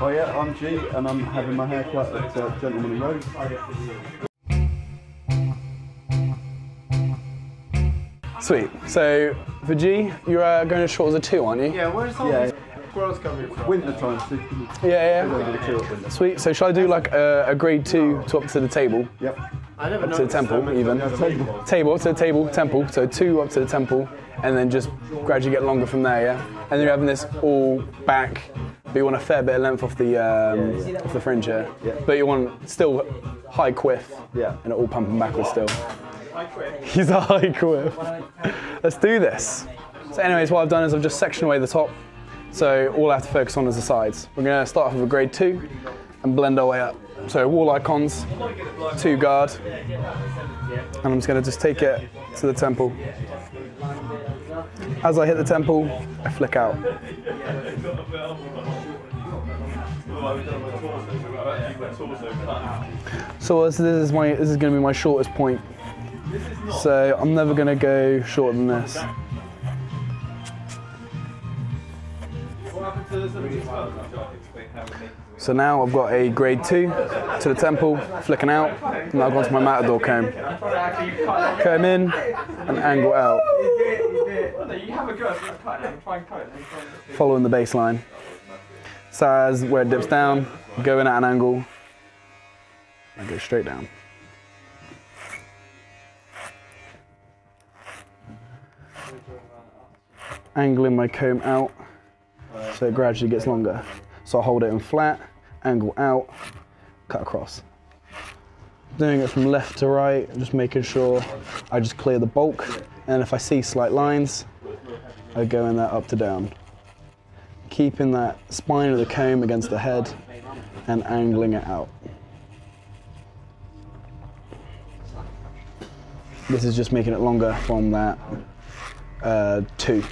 Hiya, I'm G and I'm having my hair cut at Gentleman and Rogues. Sweet. So, for G, you're going as short as a two, aren't you? Yeah, where's all these squirrels coming from? Winter time, so yeah. Sweet. So, shall I do like a grade 2 to up to the table? Yep. I never up to the temple, so even. Table, to the table, temple. So, 2 up to the temple, and then just gradually get longer from there, yeah? And then you're having this all back, but you want a fair bit of length off the fringe here. Yeah. But you want still high quiff, and it all pumping backwards still. He's a high quiff. Let's do this. So anyways, what I've done is I've just sectioned away the top, so all I have to focus on is the sides. We're going to start off with a grade 2 and blend our way up. So wall icons, 2 guard, and I'm just going to just take it to the temple. As I hit the temple, I flick out. So this is going to be my shortest point. So I'm never going to go shorter than this. So now I've got a grade 2 to the temple, flicking out, and now I've gone to my matador comb. Comb in and angle out. Following the baseline. So as where it dips down, go in at an angle, and go straight down. Angling my comb out, so it gradually gets longer. So I hold it in flat, angle out, cut across. Doing it from left to right, just making sure I just clear the bulk, and if I see slight lines, I go in that up to down. Keeping that spine of the comb against the head and angling it out. This is just making it longer from that 2.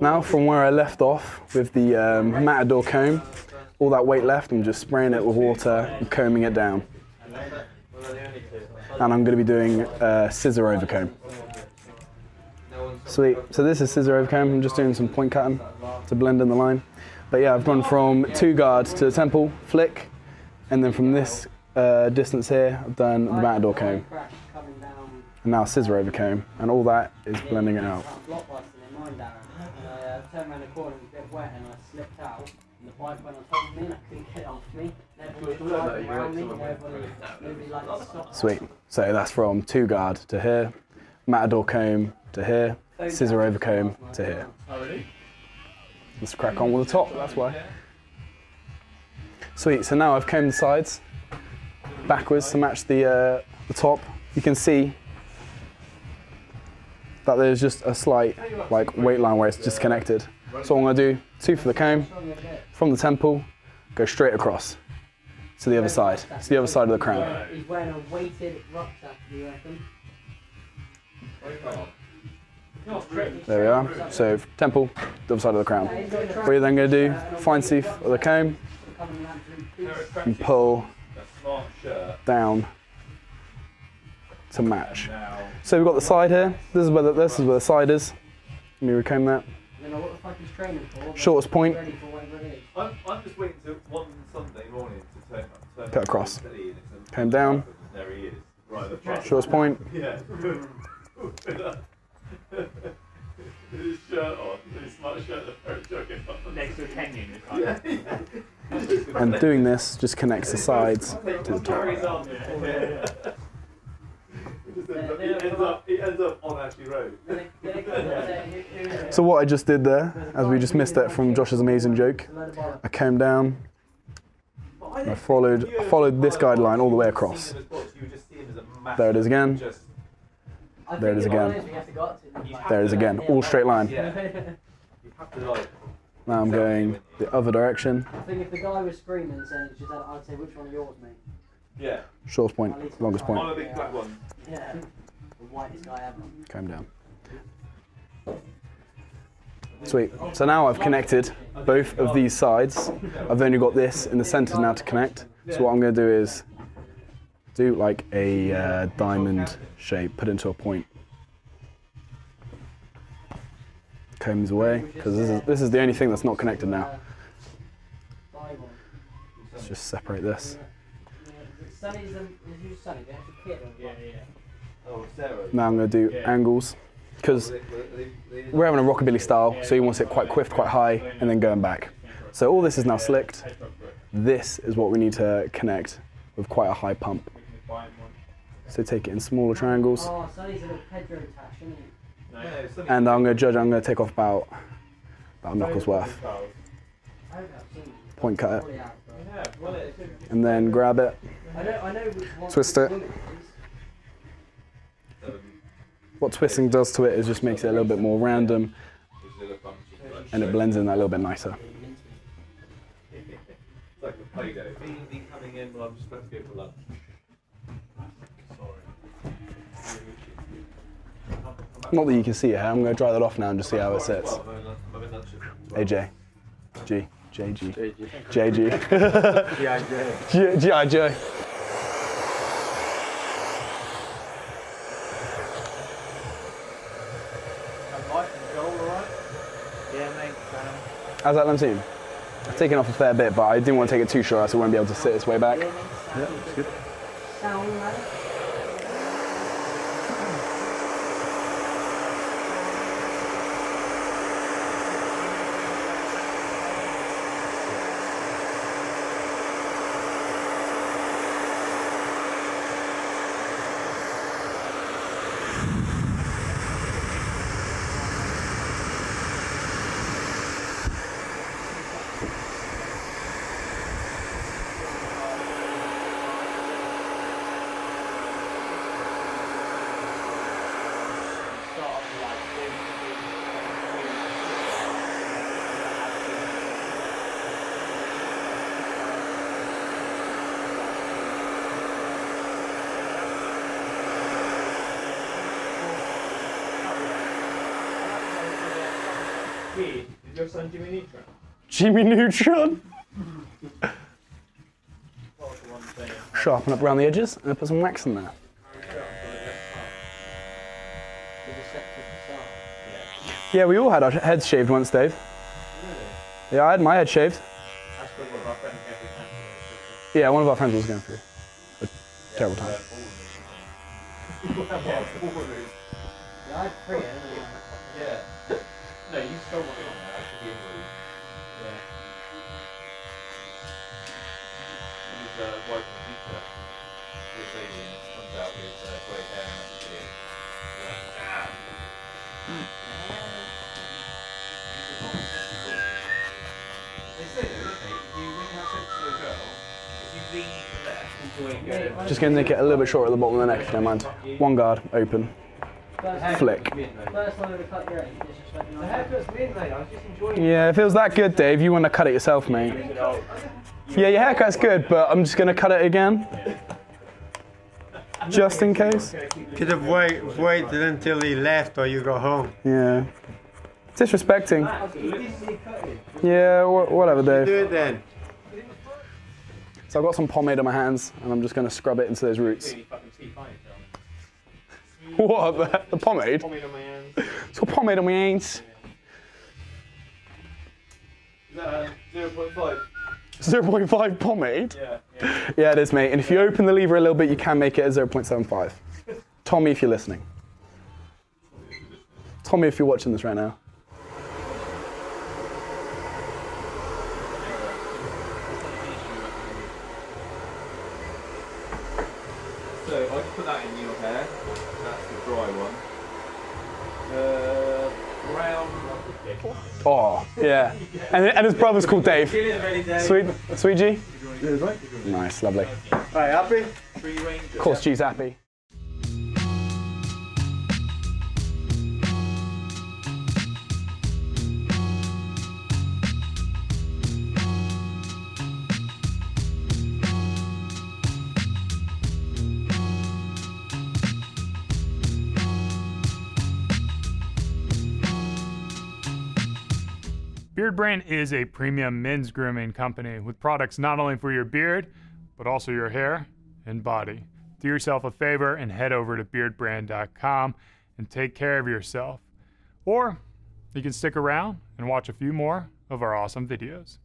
Now from where I left off with the matador comb, all that weight left, I'm just spraying it with water and combing it down. And I'm going to be doing scissor over comb. Sweet. So this is scissor over comb. I'm just doing some point cutting to blend in the line. But yeah, I've gone from 2 guards to the temple, flick, and then from this distance here, I've done the matador comb. And now scissor over comb, and all that is blending it out. Turned around the corner and it was a bit wet and I slipped out and the bike went on top of me and I couldn't get it off me. Sweet. So that's from 2 guard to here, matador comb to here, scissor over comb to here. Let's crack on with the top, that's why. Sweet, so now I've combed the sides backwards to match the top. You can see that there's just a slight like weight line where it's disconnected. So what I'm going to do, 2 for the comb, from the temple, go straight across to the other side, to the other side of the crown. He's wearing a weighted rucksack, do you reckon? There we are, so temple, the other side of the crown. What you're then going to do, fine tooth of the comb, and pull down to match. So we've got the side here. This is where the side is. Let me recomb that. Shortest point. I'm just waiting till one Sunday morning to turn up. Cut across. Comb down. Shortest point. Yeah. His shirt on. His smart shirt. Next to a Kenyan. And doing this just connects the sides to the top. It ends up on Ashley Road. So what I just did there, as we just missed that from Josh's amazing joke, I came down and I followed this guideline all the way across. There it is again. There it is again. There it is again. All straight line. Now I'm going the other direction. I think if the guy was screaming and saying, I'd say, which one of yours, mate? Yeah. Shortest point, longest point. On a big black one. Yeah. The whitest guy ever. Comb down. Sweet. So now I've connected both of these sides. I've only got this in the centre now to connect. So what I'm going to do is do like a diamond shape, put into a point. combs away, because this is the only thing that's not connected now. Let's just separate this. Now I'm going to do angles, because we're having a rockabilly style, so you want to sit quite quiffed, quite high, and then going back. So all this is now slicked. This is what we need to connect with quite a high pump. So take it in smaller triangles. And I'm going to judge, I'm going to take off about a knuckle's worth. Point cut it. And then grab it. Twist it. What twisting does to it is just makes it a little bit more random, and it blends in that a little bit nicer. Not that you can see it, I'm going to dry that off now and just see how it sits. AJ. G. JG. JG. GIJ. GIJ. How's that lamb seam? I've taken off a fair bit, but I didn't want to take it too short, so I won't be able to sit this way back. Yeah, that's good. Is your son Jimmy Neutron? Jimmy Neutron? Sharpen up around the edges and put some wax in there. Yeah, we all had our heads shaved once, Dave. Yeah, I had my head shaved. Yeah, one of our friends was going through a terrible time. Yeah. No, you still want it on there, I should be able to. Yeah. And his wife and teacher, this lady comes out with great hair and that's it. They say though, don't they, if you, when you have sex with a girl, if you lean to the left until you go. Just going to make it a little bit shorter at the bottom of the neck, if you don't mind. One guard, open. Flick. Yeah, if it was that good, Dave, you want to cut it yourself, mate. Yeah, your haircut's good, but I'm just going to cut it again. Just in case. Could have waited until he left or you got home. Yeah. Disrespecting. Yeah, whatever, Dave. Do it then. So I've got some pomade on my hands, and I'm just going to scrub it into those roots. What, the pomade? Pomade on my hands. It's got pomade on my hands. Is that 0.5? 0.5 pomade? Yeah, yeah. Yeah, it is, mate. And if you open the lever a little bit, you can make it a 0.75. Tommy, if you're listening. Tommy, if you're watching this right now. So I can put that in your hair. Oh, yeah. And his brother's called Dave. Sweet G? Nice, lovely. All right, happy? Of course, G's happy. Beardbrand is a premium men's grooming company with products not only for your beard, but also your hair and body. Do yourself a favor and head over to beardbrand.com and take care of yourself. Or You can stick around and watch a few more of our awesome videos.